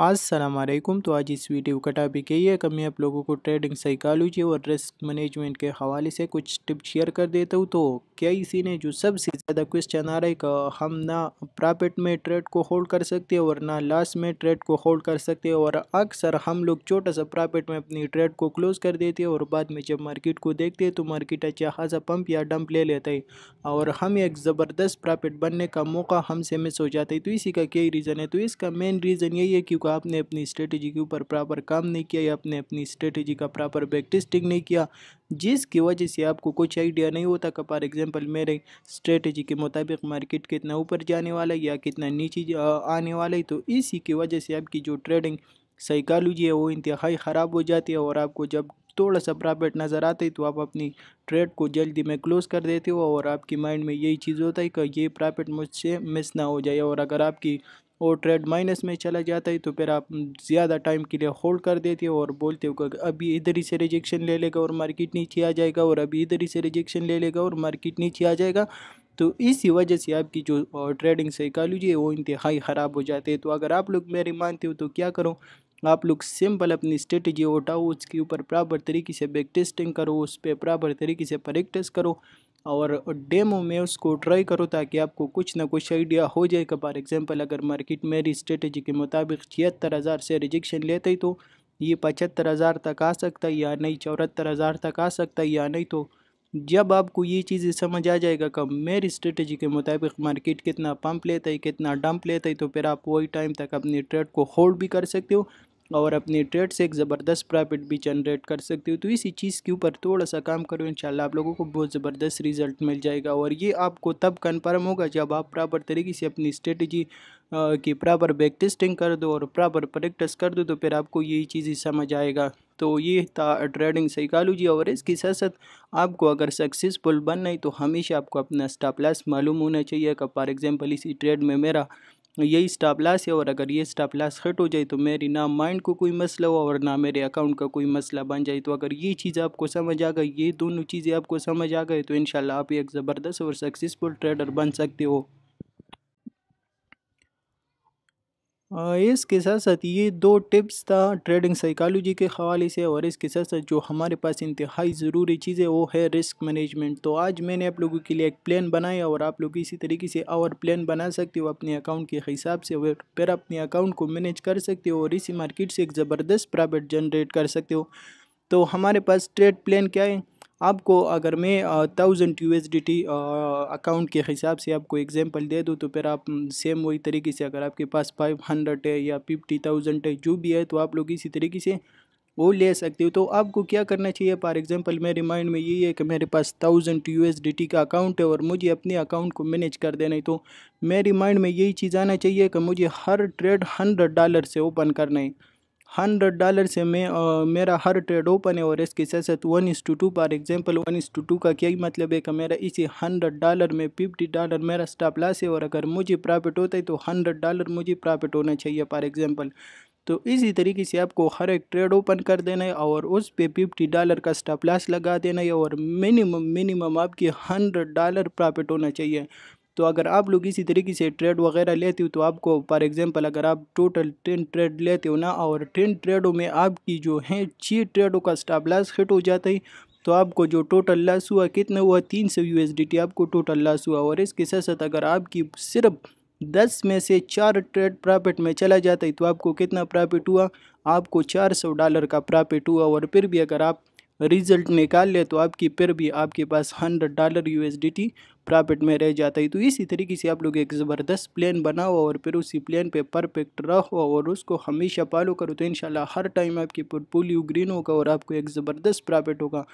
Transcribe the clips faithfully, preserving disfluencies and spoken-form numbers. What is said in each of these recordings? अस्सलाम वालेकुम। तो आज इस वीडियो का टॉपिक यही है कि मैं आप लोगों को ट्रेडिंग साइकोलॉजी और रिस्क मैनेजमेंट के हवाले से कुछ टिप्स शेयर कर देता हूँ। तो क्या इसी ने जो सबसे ज़्यादा क्वेश्चन आ रहा है कि हम ना प्रॉफिट में ट्रेड को होल्ड कर सकते हैं और ना लॉस में ट्रेड को होल्ड कर सकते हैं, और अक्सर हम लोग छोटा सा प्रॉफिट में अपनी ट्रेड को क्लोज़ कर देते हैं और बाद में जब मार्केट को देखते हैं तो मार्केट अच्छा खासा पम्प या डंप ले लेता है और हमें एक ज़बरदस्त प्रॉफिट बनने का मौका हमसे मिस हो जाता है। तो इसी का क्या रीज़न है? तो इसका मेन रीज़न यही है कि को आपने अपनी स्ट्रेटजी के ऊपर प्रॉपर काम नहीं किया या आपने अपनी स्ट्रेटजी का प्रॉपर बैक टेस्टिंग नहीं किया, जिसकी वजह से आपको कुछ आइडिया नहीं होता कि फॉर एग्जांपल मेरे स्ट्रेटजी के मुताबिक मार्केट कितना ऊपर जाने वाला है या कितना नीचे आने वाला है। तो इसी की वजह से आपकी जो ट्रेडिंग साइकोलॉजी है वो इंतहाई ख़राब हो जाती है और आपको जब थोड़ा सा प्रॉफिट नज़र आता है तो आप अपनी ट्रेड को जल्दी में क्लोज़ कर देते हो और आपकी माइंड में यही चीज़ होता है कि ये प्रॉफिट मुझसे मिस ना हो जाए, और अगर आपकी और ट्रेड माइनस में चला जाता है तो फिर आप ज़्यादा टाइम के लिए होल्ड कर देते हो और बोलते हो कि अभी इधर ही से रिजेक्शन ले लेगा और मार्केट नीचे आ जाएगा और अभी इधर ही से रिजेक्शन ले लेगा और मार्केट नीचे आ जाएगा। तो इसी वजह से आपकी जो ट्रेडिंग साइकोलॉजी है वो इंतहाई ख़राब हो जाती है। तो अगर आप लोग मेरे मानते हो तो क्या करो, आप लोग सिंपल अपनी स्ट्रेटजी उठाओ, उसके ऊपर प्रॉपर तरीके से बैक टेस्टिंग करो, उस पर प्रॉपर तरीके से प्रैक्टिस करो और डेमो में उसको ट्राई करो ताकि आपको कुछ ना कुछ आइडिया हो जाए कि फॉर एग्जांपल अगर मार्केट मेरी स्ट्रेटजी के मुताबिक छिहत्तर हज़ार से रिजेक्शन लेता है तो ये पचहत्तर हज़ार तक आ सकता है या नहीं, चौहत्तर हज़ार तक आ सकता है या नहीं। तो जब आपको ये चीज़ें समझ आ जाएगा कि मेरी स्ट्रेटजी के मुताबिक मार्केट कितना पंप लेता है कितना डंप लेता है, तो फिर आप वही टाइम तक अपनी ट्रेड को होल्ड भी कर सकते हो और अपने ट्रेड से एक ज़बरदस्त प्रॉफिट भी जनरेट कर सकते हो। तो इसी चीज़ के ऊपर थोड़ा सा काम करो, इंशाल्लाह आप लोगों को बहुत ज़बरदस्त रिजल्ट मिल जाएगा। और ये आपको तब कन्फर्म होगा जब आप प्रॉपर तरीके से अपनी स्ट्रेटजी की प्रॉपर बैक टेस्टिंग कर दो और प्रॉपर प्रैक्टिस कर दो, तो फिर आपको यही चीज़ें समझ आएगा। तो ये था ट्रेडिंग साइकोलॉजी। और इसके साथ साथ आपको अगर सक्सेसफुल बनना है तो हमेशा आपको अपना स्टॉप लॉस मालूम होना चाहिए कि फॉर एग्जांपल इसी ट्रेड में मेरा यही स्टॉप लॉस है और अगर ये स्टॉप लॉस हिट हो जाए तो मेरी ना माइंड को कोई मसला हो और ना मेरे अकाउंट का कोई मसला बन जाए। तो अगर ये चीज़ आपको समझ आ गई, ये दोनों चीज़ें आपको समझ आ गई, तो इंशाल्लाह आप एक ज़बरदस्त और सक्सेसफुल ट्रेडर बन सकते हो। इसके साथ साथ ये दो टिप्स था ट्रेडिंग साइकोलॉजी के हवाले से, और इसके साथ साथ जो हमारे पास इंतहाई ज़रूरी चीज़ है वो है रिस्क मैनेजमेंट। तो आज मैंने आप लोगों के लिए एक प्लान बनाया और आप लोग इसी तरीके से और प्लान बना सकते हो अपने अकाउंट के हिसाब से, फिर अपने अकाउंट को मैनेज कर सकते हो और इसी मार्केट से एक ज़बरदस्त प्रॉफिट जनरेट कर सकते हो। तो हमारे पास ट्रेड प्लान क्या है? आपको अगर मैं thousand U S D T account के हिसाब से आपको एग्जांपल दे दूँ तो फिर आप सेम वही तरीके से अगर आपके पास फाइव हंड्रेड है या फिफ्टी थाउजेंड है जो भी है तो आप लोग इसी तरीके से वो ले सकते हो। तो आपको क्या करना चाहिए, फॉर एग्जांपल मेरे माइंड में यही है कि मेरे पास thousand U S D T का अकाउंट है और मुझे अपने अकाउंट को मैनेज कर देना है। तो मेरे माइंड में यही चीज़ आना चाहिए कि मुझे हर ट्रेड हंड्रेड डॉलर से ओपन करना है। हंड्रेड डॉलर से मैं आ, मेरा हर ट्रेड ओपन है और इसके साथ साथ one is to two for example one is to two का क्या मतलब है कि मेरा इसी हंड्रेड डॉलर में फिफ्टी डॉलर मेरा स्टॉप लॉस है और अगर मुझे प्रॉफिट होता है तो हंड्रेड डॉलर मुझे प्रॉफिट होना चाहिए फॉर एग्जाम्पल। तो इसी तरीके से आपको हर एक ट्रेड ओपन कर देना है और उस पर फिफ्टी डॉलर का स्टॉप लॉस लगा देना है और मिनिमम मिनिमम आपकी हंड्रेड डॉलर प्रॉफिट होना चाहिए। तो अगर आप लोग इसी तरीके से ट्रेड वगैरह लेते हो तो आपको फॉर एग्जांपल अगर आप टोटल टेन ट्रेड लेते हो ना और टेन ट्रेडों में आपकी जो है छः ट्रेडों का स्टॉप लॉस हिट हो जाता है तो आपको जो टोटल लॉस हुआ कितना हुआ, तीन सौ यू एस डी टी आपको टोटल लॉस हुआ। और इसके साथ साथ अगर आपकी सिर्फ दस में से चार ट्रेड प्रॉफिट में चला जाता है तो आपको कितना प्रॉफिट हुआ, आपको चार सौ डॉलर का प्रॉफिट हुआ। और फिर भी अगर आप रिज़ल्ट निकाल ले तो आपकी फिर भी आपके पास hundred dollar U S D T profit में रह जाता है। तो इसी तरीके से आप लोग एक ज़बरदस्त प्लान बनाओ और फिर उसी प्लान पे परफेक्ट रहो और उसको हमेशा फॉलो करो, तो इंशाल्लाह हर टाइम आपकी पोर्टफोलियो ग्रीन होगा और आपको एक ज़बरदस्त प्रॉफिट होगा।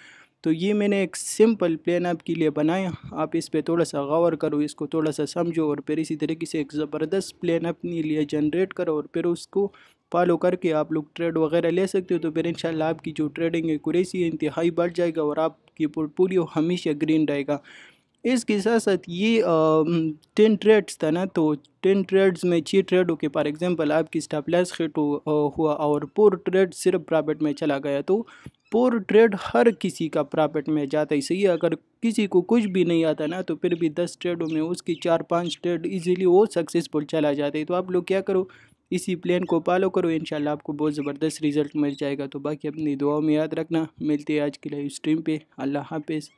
तो ये मैंने एक सिंपल प्लान आपके लिए बनाया, आप इस पर थोड़ा सा गौर करो, इसको थोड़ा सा समझो और फिर इसी तरीके से एक ज़बरदस्त प्लान अपने लिए जनरेट करो और फिर उसको फॉलो करके आप लोग ट्रेड वगैरह ले सकते हो। तो फिर इंशाल्लाह आपकी जो ट्रेडिंग एक्यूरेसी इंतहाई बढ़ जाएगा और आपकी पोर्टफोलियो हमेशा ग्रीन रहेगा। इसके साथ साथ ये टेन ट्रेड्स था ना, तो टेन ट्रेड्स में छः ट्रेडों के फॉर एग्जांपल आपकी स्टॉप लॉस हिट हुआ और फोर ट्रेड सिर्फ प्रॉफिट में चला गया। तो फोर ट्रेड हर किसी का प्रॉफिट में जाता है, सही है। अगर किसी को कुछ भी नहीं आता ना तो फिर भी दस ट्रेडों में उसकी चार पाँच ट्रेड इजीली वो सक्सेसफुल चला जाता है। तो आप लोग क्या करो, इसी प्लान को फॉलो करो, इंशाल्लाह आपको बहुत ज़बरदस्त रिजल्ट मिल जाएगा। तो बाकी अपनी दुआओं में याद रखना। मिलते हैं आज की लाइव स्ट्रीम पे। अल्लाह हाफिज़।